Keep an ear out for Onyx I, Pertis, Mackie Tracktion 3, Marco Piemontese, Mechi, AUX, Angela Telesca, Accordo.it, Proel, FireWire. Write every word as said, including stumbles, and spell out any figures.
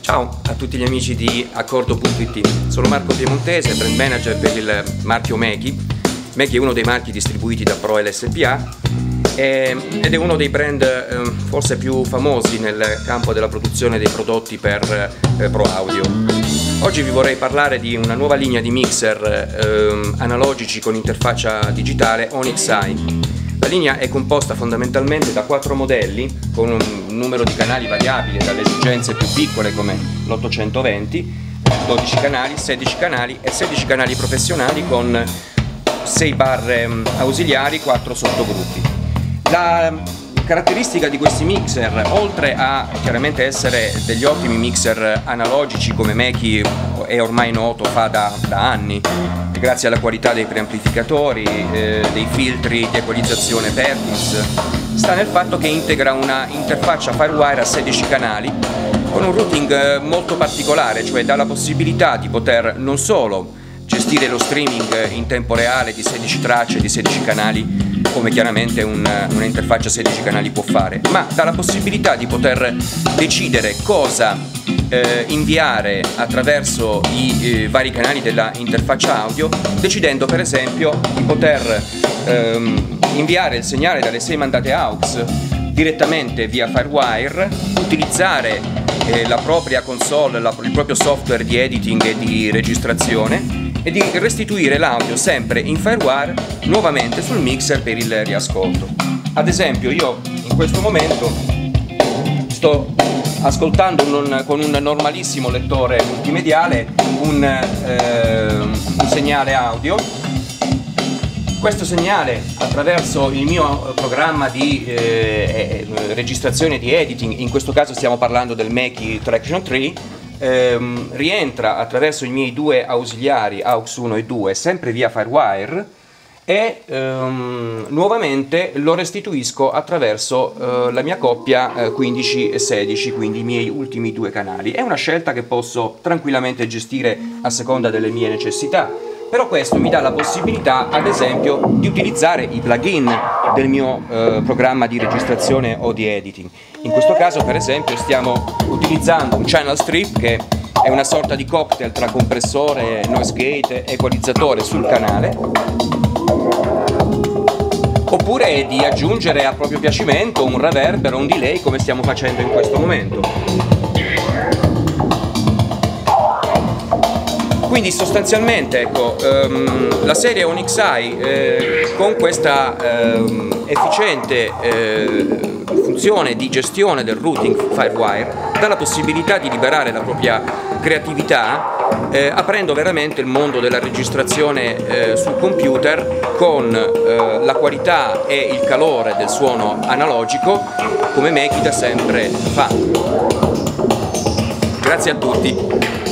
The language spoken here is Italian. Ciao a tutti gli amici di Accordo punto it, sono Marco Piemontese, brand manager per il marchio Mechi. Mechi è uno dei marchi distribuiti da Proel S P A ed è uno dei brand forse più famosi nel campo della produzione dei prodotti per Pro Audio. Oggi vi vorrei parlare di una nuova linea di mixer analogici con interfaccia digitale, Onyx I. La linea è composta fondamentalmente da quattro modelli con un numero di canali variabile dalle esigenze più piccole come l'ottocentoventi, dodici canali, sedici canali e sedici canali professionali con sei barre ausiliari, quattro sottogruppi. La caratteristica di questi mixer, oltre a chiaramente essere degli ottimi mixer analogici come Mechi è ormai noto, fa da, da anni, grazie alla qualità dei preamplificatori, eh, dei filtri di equalizzazione Pertis, sta nel fatto che integra una interfaccia FireWire a sedici canali con un routing molto particolare, cioè dà la possibilità di poter non solo gestire lo streaming in tempo reale di sedici tracce, di sedici canali, come chiaramente un'interfaccia sedici canali può fare, ma dà la possibilità di poter decidere cosa eh, inviare attraverso i eh, vari canali della interfaccia audio, decidendo per esempio di poter ehm, inviare il segnale dalle sei mandate A U X direttamente via FireWire, utilizzare eh, la propria console, la, il proprio software di editing e di registrazione, e di restituire l'audio sempre in FireWire nuovamente sul mixer per il riascolto. Ad esempio io in questo momento sto ascoltando un, con un normalissimo lettore multimediale un, eh, un segnale audio. Questo segnale, attraverso il mio programma di eh, registrazione di editing, in questo caso stiamo parlando del Mackie Tracktion tre, Ehm, rientra attraverso i miei due ausiliari A U X uno e due sempre via FireWire e ehm, nuovamente lo restituisco attraverso eh, la mia coppia eh, quindici e sedici, quindi i miei ultimi due canali. È una scelta che posso tranquillamente gestire a seconda delle mie necessità, però questo mi dà la possibilità ad esempio di utilizzare i plugin del mio eh, programma di registrazione o di editing. In questo caso per esempio stiamo utilizzando un channel strip che è una sorta di cocktail tra compressore, noise gate, equalizzatore sul canale, oppure di aggiungere a proprio piacimento un reverbero, un delay come stiamo facendo in questo momento. Quindi sostanzialmente ecco, ehm, la serie Onyx I eh, con questa ehm, efficiente eh, funzione di gestione del routing FireWire dà la possibilità di liberare la propria creatività, eh, aprendo veramente il mondo della registrazione eh, sul computer con eh, la qualità e il calore del suono analogico come Mechi da sempre fa. Grazie a tutti.